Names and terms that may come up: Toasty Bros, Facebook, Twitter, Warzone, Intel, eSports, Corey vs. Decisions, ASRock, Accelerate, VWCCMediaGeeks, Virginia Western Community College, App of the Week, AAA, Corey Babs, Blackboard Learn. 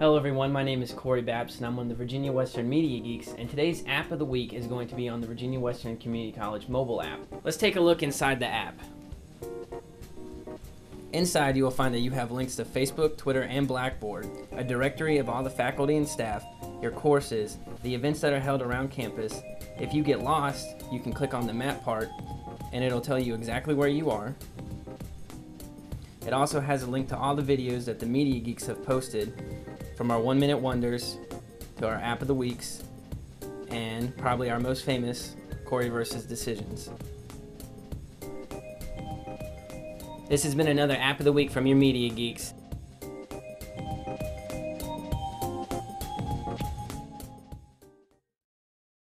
Hello everyone, my name is Corey Babs and I'm one of the Virginia Western Media Geeks, and today's App of the Week is going to be on the Virginia Western Community College mobile app. Let's take a look inside the app. Inside you will find that you have links to Facebook, Twitter, and Blackboard, a directory of all the faculty and staff, your courses, the events that are held around campus. If you get lost, you can click on the map part and it'll tell you exactly where you are. It also has a link to all the videos that the Media Geeks have posted, from our 1 Minute Wonders to our App of the Weeks and probably our most famous, Corey vs. Decisions. This has been another App of the Week from your Media Geeks.